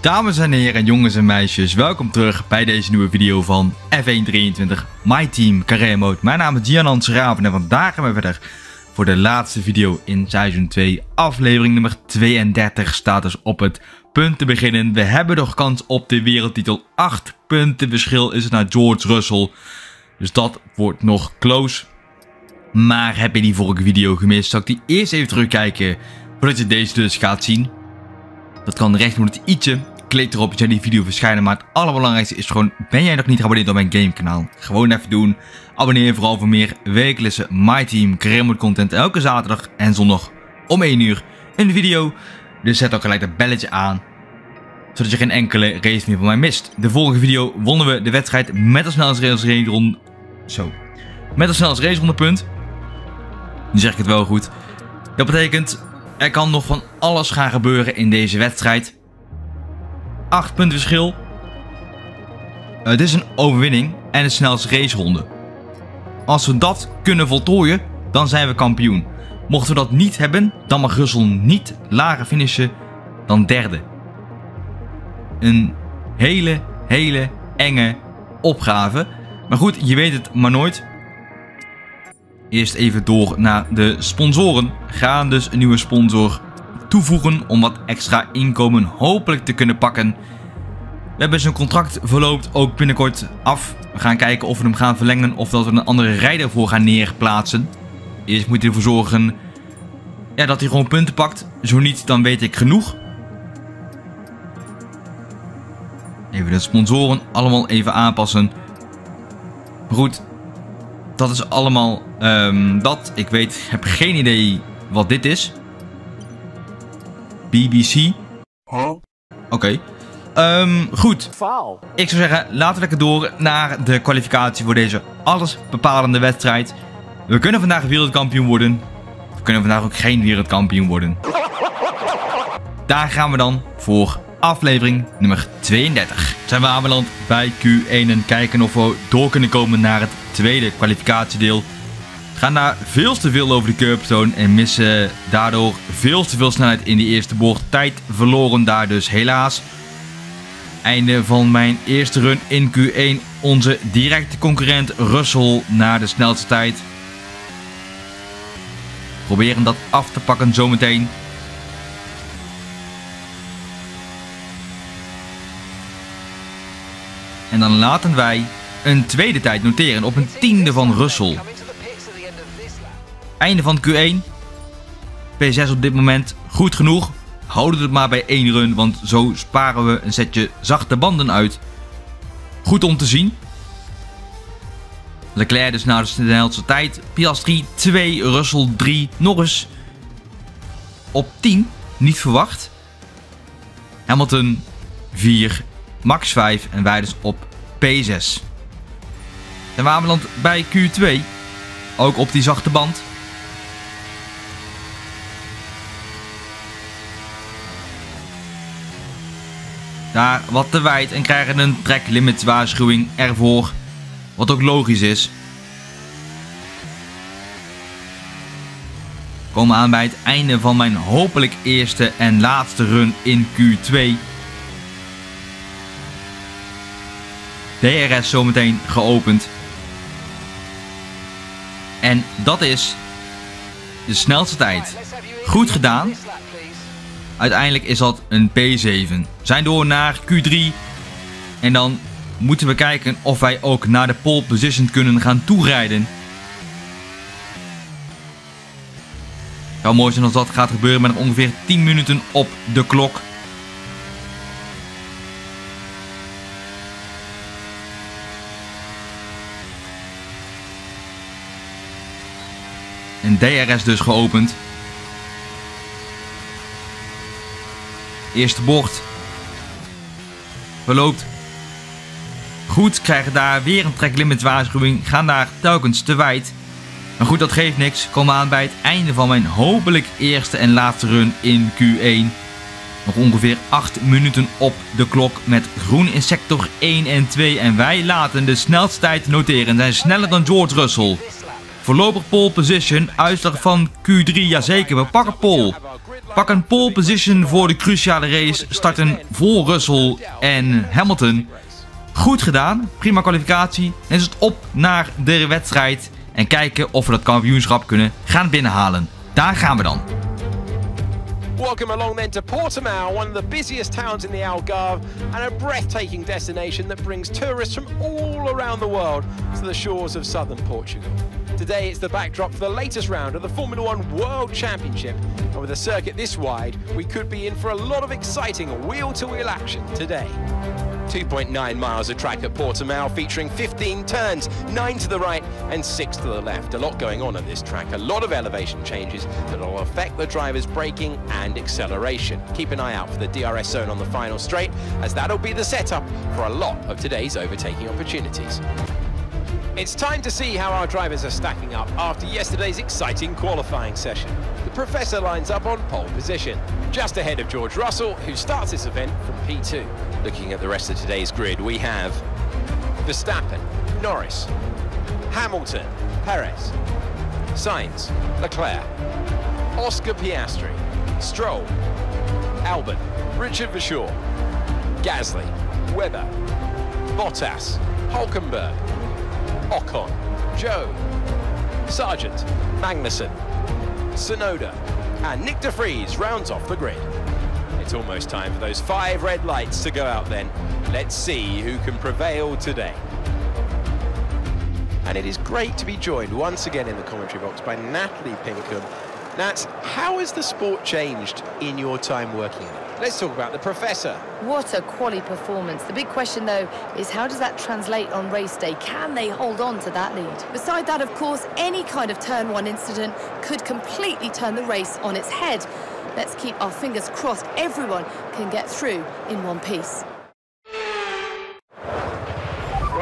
Dames en heren, jongens en meisjes, welkom terug bij deze nieuwe video van F1-23 MyTeam Carrière Mode. Mijn naam is JiaNan Schraven en vandaag gaan we verder voor de laatste video in seizoen 2, aflevering nummer 32 staat dus op het punt te beginnen. We hebben nog kans op de wereldtitel, 8 punten verschil is het naar George Russell, dus dat wordt nog close. Maar heb je die vorige video gemist, zal ik die eerst even terugkijken voordat je deze dus gaat zien. Dat kan recht onder het i'tje. Klik erop, je ziet die video verschijnen. Maar het allerbelangrijkste is gewoon, ben jij nog niet geabonneerd op mijn gamekanaal? Gewoon even doen. Abonneer je vooral voor meer wekelijkse MyTeam Carrière Mode content. Elke zaterdag en zondag om 1 uur een video. Dus zet ook gelijk dat belletje aan, zodat je geen enkele race meer van mij mist. De vorige video wonnen we de wedstrijd met als snelste raceronde. Met als snelste racerondepunt. Nu zeg ik het wel goed. Dat betekent, er kan nog van alles gaan gebeuren in deze wedstrijd. 8 punten verschil. Het is een overwinning en de snelste raceronde. Als we dat kunnen voltooien, dan zijn we kampioen. Mochten we dat niet hebben, dan mag Russell niet lager finishen dan derde. Een hele enge opgave. Maar goed, je weet het maar nooit. Eerst even door naar de sponsoren. Gaan dus een nieuwe sponsor toevoegen om wat extra inkomen hopelijk te kunnen pakken. We hebben zijn contract verloopt ook binnenkort af. We gaan kijken of we hem gaan verlengen of dat we een andere rijder voor gaan neerplaatsen. Eerst moet je ervoor zorgen dat hij gewoon punten pakt. Zo niet, dan weet ik genoeg. Even de sponsoren allemaal even aanpassen. Maar goed, dat is allemaal dat. Ik weet, heb geen idee wat dit is. BBC. Oké. Goed. Ik zou zeggen, laten we lekker door naar de kwalificatie voor deze allesbepalende wedstrijd. We kunnen vandaag wereldkampioen worden. We kunnen vandaag ook geen wereldkampioen worden. Daar gaan we dan voor aflevering nummer 32. Zijn we aanbeland bij Q1 en kijken of we door kunnen komen naar het tweede kwalificatiedeel. Gaan daar veel te veel over de curbstone en missen daardoor veel te veel snelheid in die eerste bocht. Tijd verloren daar dus helaas. Einde van mijn eerste run in Q1. Onze directe concurrent Russell naar de snelste tijd. Proberen dat af te pakken zometeen. En dan laten wij een tweede tijd noteren op een 10e van Russell. Einde van Q1. P6 op dit moment goed genoeg. Houden het maar bij 1 run, want zo sparen we een setje zachte banden uit. Goed om te zien. Leclerc dus naar de snelste tijd. Piastri 2, Russell 3, Norris op 10. Niet verwacht. Hamilton 4, Max 5 en wij dus op P6. En we aanbeland bij Q2. Ook op die zachte band. Daar wat te wijd en krijgen een track limit waarschuwing ervoor. Wat ook logisch is. Komen aan bij het einde van mijn hopelijk eerste en laatste run in Q2. DRS zometeen geopend. En dat is de snelste tijd. Goed gedaan. Uiteindelijk is dat een P7. We zijn door naar Q3. En dan moeten we kijken of wij ook naar de pole position kunnen gaan toerijden. Het zou mooi zijn als dat gaat gebeuren met ongeveer 10 minuten op de klok. En DRS dus geopend. Eerste bocht. Verloopt goed. Krijgen daar weer een track limit waarschuwing. Gaan daar telkens te wijd. Maar goed, dat geeft niks. Komen aan bij het einde van mijn hopelijk eerste en laatste run in Q1. Nog ongeveer 8 minuten op de klok met groen in sector 1 en 2. En wij laten de snelste tijd noteren. Zijn sneller dan George Russell. Voorlopig pole position, uitslag van Q3, jazeker, we pakken pole. Pak een pole position voor de cruciale race. Starten voor Russell en Hamilton. Goed gedaan. Prima kwalificatie. Dan is het op naar de wedstrijd. En kijken of we dat kampioenschap kunnen gaan binnenhalen. Daar gaan we dan. Welcome along then to Portimão, one of the busiest towns in the Algarve and a breathtaking destination that brings tourists from all around the world to the shores of southern Portugal. Today it's the backdrop for the latest round of the Formula One World Championship, and with a circuit this wide we could be in for a lot of exciting wheel-to-wheel action today. 2.9 miles of track at Portimão, featuring 15 turns, 9 to the right and 6 to the left. A lot going on at this track, a lot of elevation changes that will affect the driver's braking and acceleration. Keep an eye out for the DRS zone on the final straight, as that'll be the setup for a lot of today's overtaking opportunities. It's time to see how our drivers are stacking up after yesterday's exciting qualifying session. The Professor lines up on pole position, just ahead of George Russell, who starts this event from P2. Looking at the rest of today's grid, we have Verstappen, Norris, Hamilton, Perez, Sainz, Leclerc, Oscar Piastri, Stroll, Albon, Richard Verschoor, Gasly, Webber, Bottas, Hulkenberg, Ocon, Joe, Sargent, Magnussen, Sonoda, and Nick de Vries rounds off the grid. It's almost time for those 5 red lights to go out then. Let's see who can prevail today. And it is great to be joined once again in the commentary box by Natalie Pinkham. Nat, how has the sport changed in your time working in it? Let's talk about the Professor. What a quality performance. The big question, though, is how does that translate on race day? Can they hold on to that lead? Beside that, of course, any kind of Turn 1 incident could completely turn the race on its head. Let's keep our fingers crossed everyone can get through in one piece.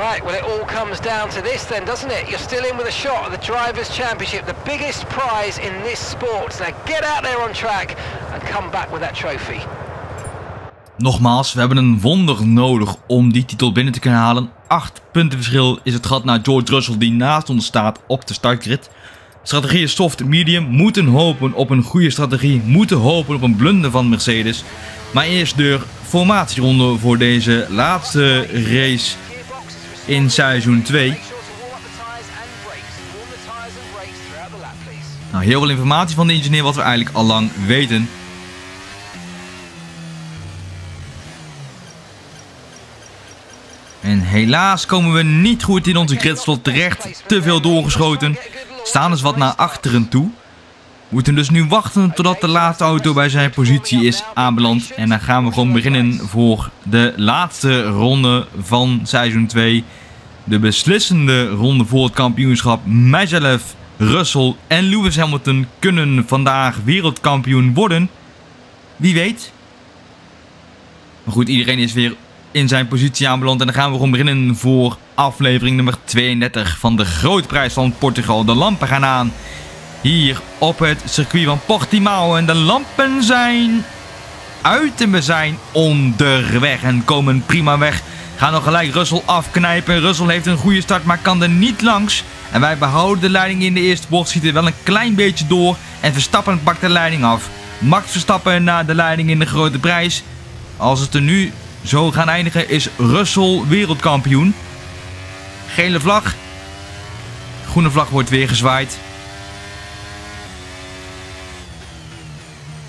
Right, well, it all comes down to this then, doesn't it? You're still in with a shot at the Drivers' Championship, the biggest prize in this sport. Now get out there on track and come back with that trophy. Nogmaals, we hebben een wonder nodig om die titel binnen te kunnen halen. 8 punten verschil is het gat naar George Russell die naast ons staat op de startgrid. Strategie is soft, medium, moeten hopen op een goede strategie, moeten hopen op een blunder van Mercedes. Maar eerst de formatieronde voor deze laatste race in seizoen 2. Nou, heel veel informatie van de engineer wat we eigenlijk al lang weten. En helaas komen we niet goed in onze gridslot terecht, te veel doorgeschoten. Staan dus wat naar achteren toe. Moeten dus nu wachten totdat de laatste auto bij zijn positie is aanbeland. En dan gaan we gewoon beginnen voor de laatste ronde van seizoen 2. De beslissende ronde voor het kampioenschap. Mijzelf, Russell en Lewis Hamilton kunnen vandaag wereldkampioen worden. Wie weet. Maar goed, iedereen is weer in zijn positie aanbeland. En dan gaan we gewoon beginnen voor aflevering nummer 32 van de Grootprijs van Portugal. De lampen gaan aan hier op het circuit van Portimão. En de lampen zijn uit en we zijn onderweg en komen prima weg. Gaan nog gelijk Russell afknijpen. Russell heeft een goede start, maar kan er niet langs. En wij behouden de leiding in de eerste bocht. Schieten wel een klein beetje door. En Verstappen pakt de leiding af. Max Verstappen naar de leiding in de Grote Prijs. Als het er nu zo gaan eindigen is Russell wereldkampioen. Gele vlag. Groene vlag wordt weer gezwaaid.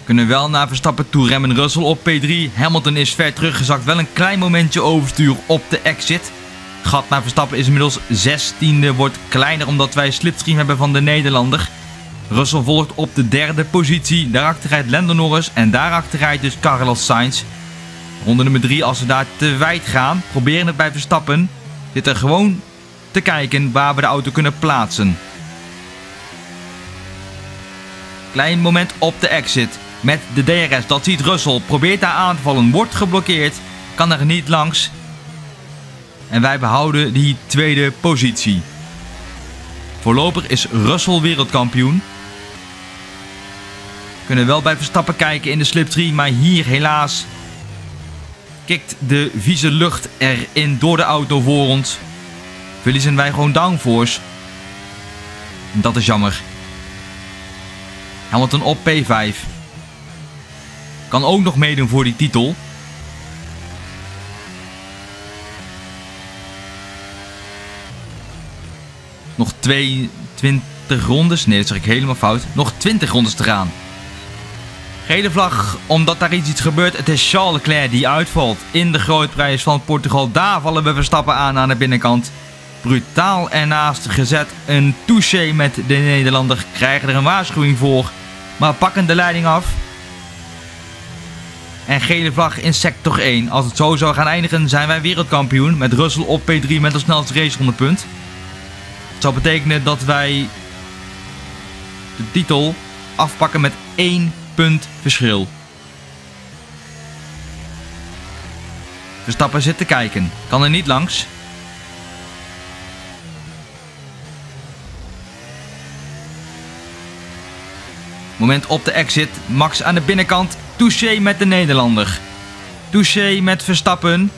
Kunnen wel naar Verstappen toe remmen. Russell op P3. Hamilton is ver teruggezakt. Wel een klein momentje overstuur op de exit. Gat naar Verstappen is inmiddels 16e. Wordt kleiner omdat wij slipstream hebben van de Nederlander. Russell volgt op de derde positie. Daarachter rijdt Lando Norris. En daarachter rijdt dus Carlos Sainz. Ronde nummer 3, als we daar te wijd gaan, proberen het bij Verstappen. Zitten gewoon te kijken waar we de auto kunnen plaatsen. Klein moment op de exit. Met de DRS, dat ziet Russell. Probeert daar aan te vallen, wordt geblokkeerd. Kan er niet langs. En wij behouden die tweede positie. Voorlopig is Russell wereldkampioen. We kunnen wel bij Verstappen kijken in de slipstream, maar hier helaas kikt de vieze lucht erin door de auto voor ons. Verliezen wij gewoon downforce. Dat is jammer. Hamilton op P5. Kan ook nog meedoen voor die titel. Nog 22 rondes. Nee, dat zeg ik helemaal fout. Nog 20 rondes te gaan. Gele vlag, omdat daar iets gebeurt. Het is Charles Leclerc die uitvalt in de grootprijs van Portugal. Daar vallen we Verstappen aan de binnenkant. Brutaal ernaast gezet. Een touché met de Nederlander. Krijgen er een waarschuwing voor. Maar pakken de leiding af. En gele vlag in sector 1. Als het zo zou gaan eindigen zijn wij wereldkampioen. Met Russell op P3 met een snelste racerondepunt. Dat zou betekenen dat wij de titel afpakken met 1 punt verschil. Verstappen zit te kijken. Kan er niet langs. Moment op de exit. Max aan de binnenkant. Touché met de Nederlander. Touché met Verstappen.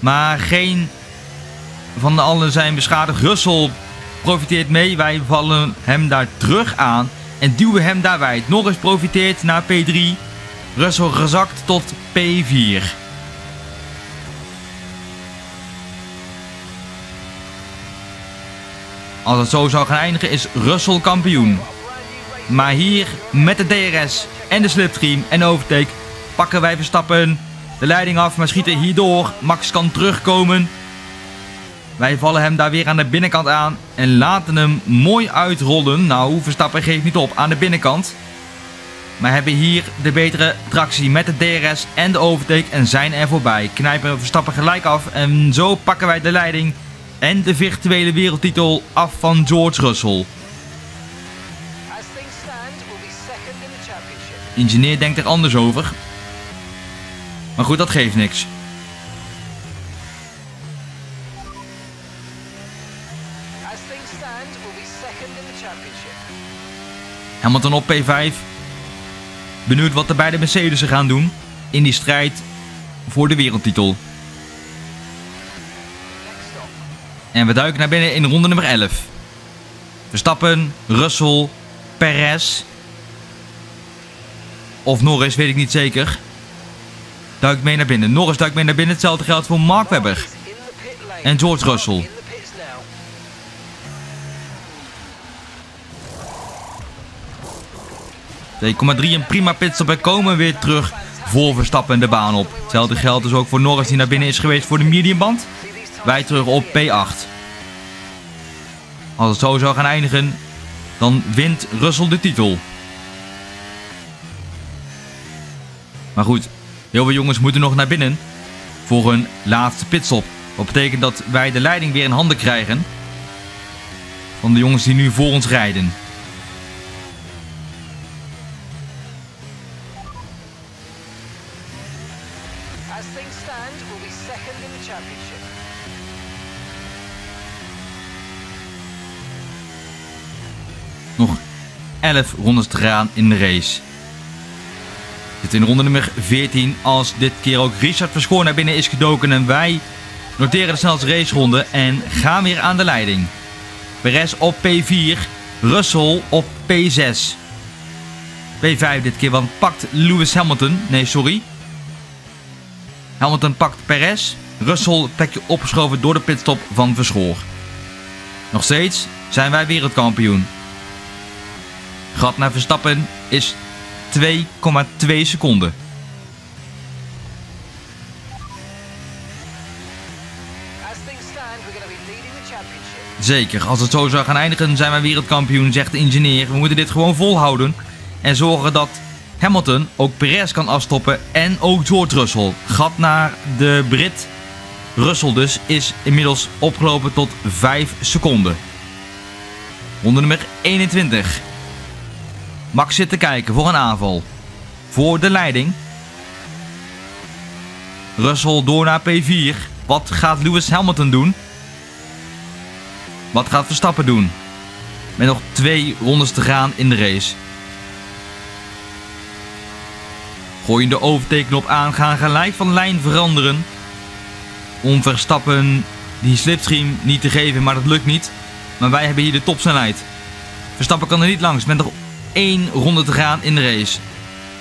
Maar geen van de allen zijn beschadigd. Russell profiteert mee. Wij vallen hem daar terug aan. En duwen hem daar wijd. Norris profiteert naar P3. Russell gezakt tot P4. Als het zo zou gaan eindigen is Russell kampioen. Maar hier met de DRS en de slipstream en de overtake pakken wij Verstappen de leiding af. Maar schieten hierdoor. Max kan terugkomen. Wij vallen hem daar weer aan de binnenkant aan en laten hem mooi uitrollen. Nou, Verstappen geeft niet op aan de binnenkant. Maar hebben hier de betere tractie met de DRS en de overtake en zijn er voorbij. Knijpen Verstappen gelijk af en zo pakken wij de leiding en de virtuele wereldtitel af van George Russell. De ingenieur denkt er anders over. Maar goed, dat geeft niks. Hamilton op P5. Benieuwd wat de beide Mercedes'en gaan doen in die strijd voor de wereldtitel. En we duiken naar binnen in ronde nummer 11. Verstappen, Russell, Perez of Norris, weet ik niet zeker. Duikt mee naar binnen. Norris duikt mee naar binnen. Hetzelfde geldt voor Mark Webber en George Russell. D,3 een prima pitstop en komen weer terug voor Verstappen de baan op. Hetzelfde geldt dus ook voor Norris die naar binnen is geweest voor de mediumband. Wij terug op P8. Als het zo zou gaan eindigen, dan wint Russell de titel. Maar goed, heel veel jongens moeten nog naar binnen voor hun laatste pitstop. Wat betekent dat wij de leiding weer in handen krijgen van de jongens die nu voor ons rijden. Nog 11 rondes te gaan in de race. Dit in ronde nummer 14 als dit keer ook Richard Verschoor naar binnen is gedoken. En wij noteren de snelste raceronde en gaan weer aan de leiding. Perez op P4, Russell op P6. P5 dit keer, want pakt Lewis Hamilton. Nee, sorry. Hamilton pakt Perez. Russell plekje opgeschoven door de pitstop van Verschoor. Nog steeds zijn wij wereldkampioen. Gat naar Verstappen is 2,2 seconden. Zeker, als het zo zou gaan eindigen zijn wij wereldkampioen, zegt de ingenieur. We moeten dit gewoon volhouden en zorgen dat Hamilton ook Perez kan afstoppen en ook George Russell. Gat naar de Brit Russell dus is inmiddels opgelopen tot 5 seconden. Ronde nummer 21. Max zit te kijken voor een aanval. Voor de leiding. Russell door naar P4. Wat gaat Lewis Hamilton doen? Wat gaat Verstappen doen? Met nog 2 rondes te gaan in de race. Gooien de overtakeknop aan. Gaan gelijk van lijn veranderen. Om Verstappen die slipstream niet te geven. Maar dat lukt niet. Maar wij hebben hier de topsnelheid. Verstappen kan er niet langs. Met nog 1 ronde te gaan in de race.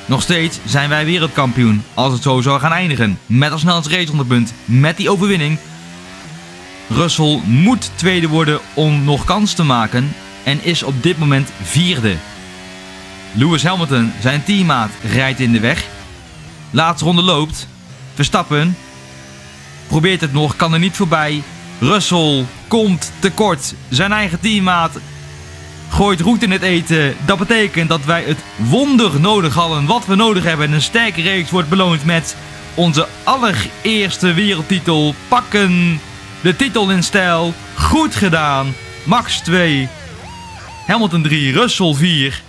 Nog steeds zijn wij wereldkampioen als het zo zou gaan eindigen. Met als snelste raceonderpunt, met die overwinning. Russell moet tweede worden om nog kans te maken en is op dit moment vierde. Lewis Hamilton, zijn teammaat, rijdt in de weg. Laatste ronde loopt. Verstappen probeert het nog, kan er niet voorbij. Russell komt tekort. Zijn eigen teammaat gooit roet in het eten. Dat betekent dat wij het wonder nodig hadden wat we nodig hebben. Een sterke reeks wordt beloond met onze allereerste wereldtitel. Pakken de titel in stijl. Goed gedaan. Max 2. Hamilton 3. Russell 4.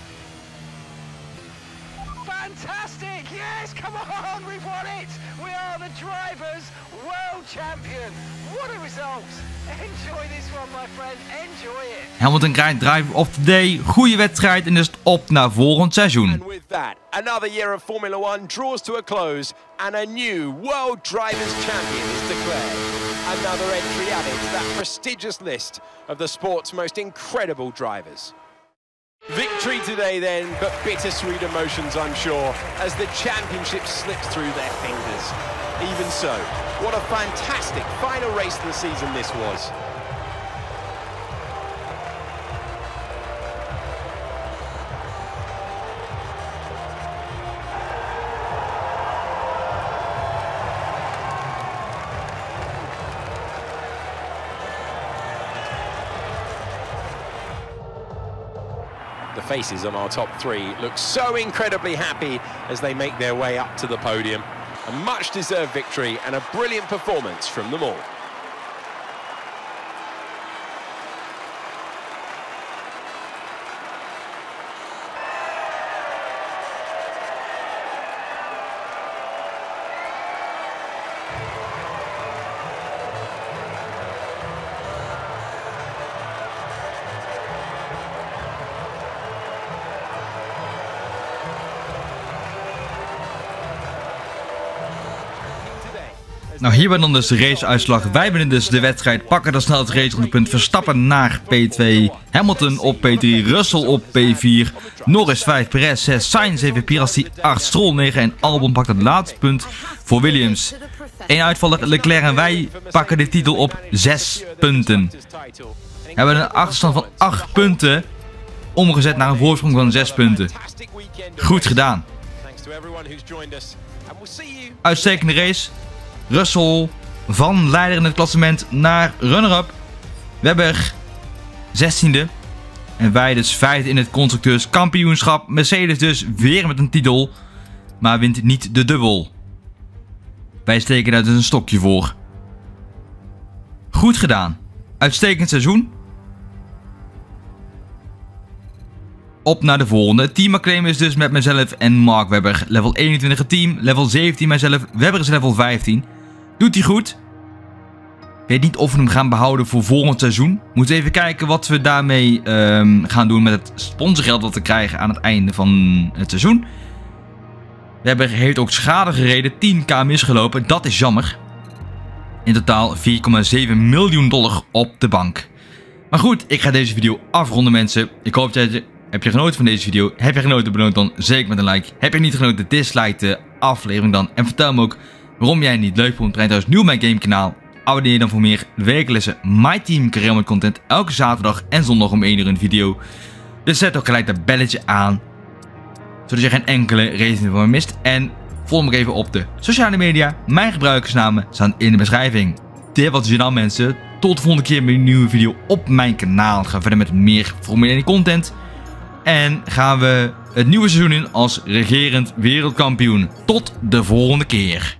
Hamilton krijgt Drive of the Day. Goede wedstrijd en is het op naar volgend seizoen. Victory today then, but bittersweet emotions I'm sure, as the championship slips through their fingers. Even so, what a fantastic final race of the season this was. The faces on our top three look so incredibly happy as they make their way up to the podium. A much deserved victory and a brilliant performance from them all. Nou, hier ben dan dus de raceuitslag. Wij winnen dus de wedstrijd. Pakken dan snel het raceonderpunt. Verstappen naar P2. Hamilton op P3. Russell op P4. Norris 5. Perez 6. Sainz 7. Piastri 8. Stroll 9. En Albon pakt het laatste punt voor Williams. Eén uitvaller, Leclerc en wij pakken de titel op 6 punten. We hebben een achterstand van 8 punten omgezet naar een voorsprong van 6 punten. Goed gedaan. Uitstekende race. Russell van leider in het klassement naar runner-up. Webber 16e. En wij dus 5e in het constructeurskampioenschap. Mercedes dus weer met een titel. Maar wint niet de dubbel. Wij steken daar dus een stokje voor. Goed gedaan. Uitstekend seizoen. Op naar de volgende. Team Acclaim is dus met mezelf en Mark Webber. Level 21 het team, level 17 mijzelf. Webber is level 15. Doet hij goed. Weet niet of we hem gaan behouden voor volgend seizoen. Moeten even kijken wat we daarmee gaan doen met het sponsorgeld dat we krijgen aan het einde van het seizoen. Webber heeft ook schade gereden. 10.000 misgelopen. Dat is jammer. In totaal $4,7 miljoen op de bank. Maar goed, ik ga deze video afronden mensen. Ik hoop dat je... Heb je genoten van deze video? Heb je genoten? Beloon dan zeker met een like. Heb je niet genoten? Dislike de aflevering dan. En vertel me ook waarom jij het niet leuk vond. Train trouwens nieuw op mijn gamekanaal. Abonneer je dan voor meer wekelijkse MyTeam Career met content. Elke zaterdag en zondag om 1 uur een video. Dus zet ook gelijk dat belletje aan. Zodat je geen enkele reden van me mist. En volg me even op de sociale media. Mijn gebruikersnamen staan in de beschrijving. Dit was JiaNan mensen. Tot de volgende keer met een nieuwe video op mijn kanaal. Ga verder met meer formele content. En gaan we het nieuwe seizoen in als regerend wereldkampioen. Tot de volgende keer.